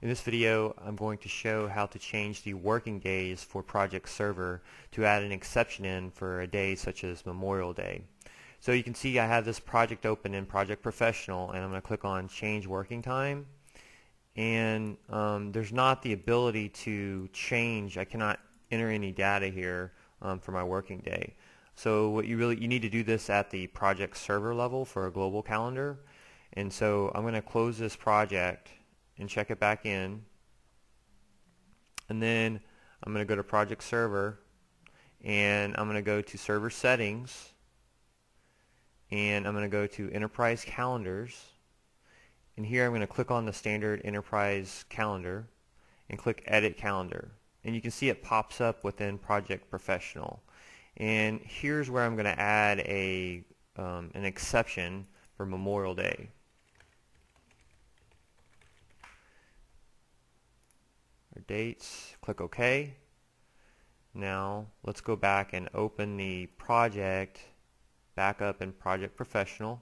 In this video, I'm going to show how to change the working days for Project Server to add an exception in for a day such as Memorial Day. So you can see I have this project open in Project Professional, and I'm going to click on Change Working Time. And there's not the ability to change. I cannot enter any data here for my working day. So what you need to do this at the Project Server level for a global calendar. And so I'm going to close this project and check it back in, and then I'm going to go to Project Server, and I'm going to go to Server Settings, and I'm going to go to Enterprise Calendars, and here I'm going to click on the standard Enterprise Calendar and click Edit Calendar, and you can see it pops up within Project Professional. And here's where I'm going to add a an exception for Memorial Day. Dates, click OK. Now let's go back and open the project back up in Project Professional.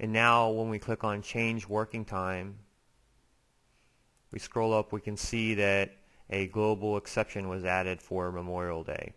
And now when we click on Change Working Time, we scroll up, we can see that a global exception was added for Memorial Day.